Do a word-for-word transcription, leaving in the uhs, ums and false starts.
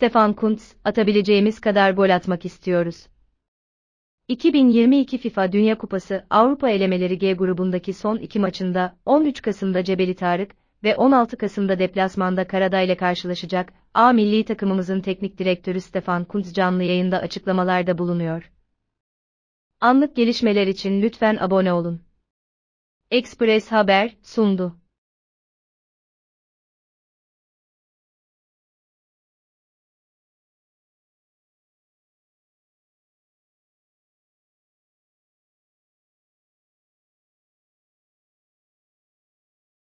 Stefan Kuntz, atabileceğimiz kadar gol atmak istiyoruz. iki bin yirmi iki FIFA Dünya Kupası Avrupa Elemeleri G grubundaki son iki maçında on üç Kasım'da Cebeli Tarık ve on altı Kasım'da deplasmanda Karadağ ile karşılaşacak. A milli takımımızın teknik direktörü Stefan Kuntz canlı yayında açıklamalarda bulunuyor. Anlık gelişmeler için lütfen abone olun. Express Haber sundu.